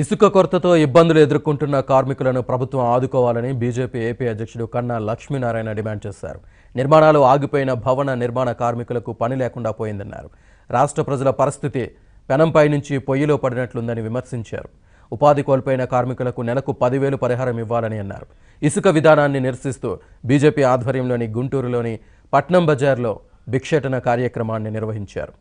ఇసుక కొరతతో ఇబ్బందులు ఎదుర్కొంటున్న కార్మికులను ప్రభుత్వం ఆదుకోవాలని బీజేపీ ఏపీ అధ్యక్షుడు కన్నా లక్ష్మీనారాయణ డిమాండ్ చేశారు. నిర్మాణాలు ఆగిపోయిన భవన నిర్మాణ కార్మికులకు పని లేకుండా పోయిందన్నారు. రాష్ట్ర ప్రజల పరిస్థితి పెనంపై నుంచి పొయ్యిలో పడినట్లుందని విమర్శించారు. ఉపాధి కోల్పోయిన కార్మికులకు నెలకు 10,000 పరిహారం ఇవ్వాలని అన్నారు. ఇసుక విధానాన్ని నిరసిస్తూ బీజేపీ ఆధ్వర్యంలోని గుంటూరులోని పట్నం బజార్లో భిక్షాటన కార్యక్రమాన్ని నిర్వహించారు.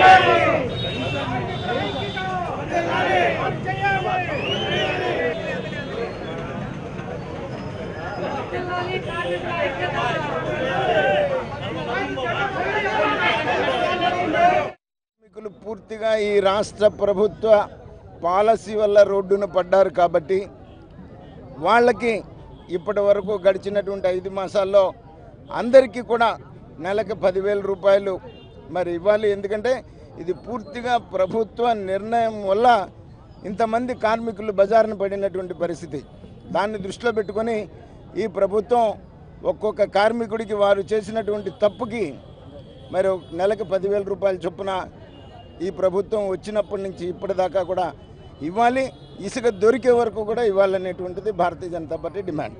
కార్మికులు పూర్తిగా ఈ రాష్ట్ర ప్రభుత్వ పాలసీ వల్ల రోడ్డున పడ్డారు కాబట్టి వాళ్ళకి ఇప్పటి వరకు గడిచినటువంటి 5 మాసాల్లో అందరికీ కూడా నెలకు 10,000 రూపాయలు మరి ఇవ్వాలి. ఎందుకంటే ఇది పూర్తిగా ప్రభుత్వ నిర్ణయం వల్ల ఇంతమంది కార్మికులు బజారున పడినటువంటి పరిస్థితి. దాన్ని దృష్టిలో పెట్టుకొని ఈ ప్రభుత్వం ఒక్కొక్క కార్మికుడికి వారు చేసినటువంటి తప్పుకి మరి నెలకు 10,000 రూపాయలు చొప్పున ఈ ప్రభుత్వం వచ్చినప్పటి నుంచి ఇప్పటిదాకా కూడా ఇవ్వాలి. ఇసుక దొరికే వరకు కూడా ఇవ్వాలనేటువంటిది భారతీయ జనతా పార్టీ డిమాండ్.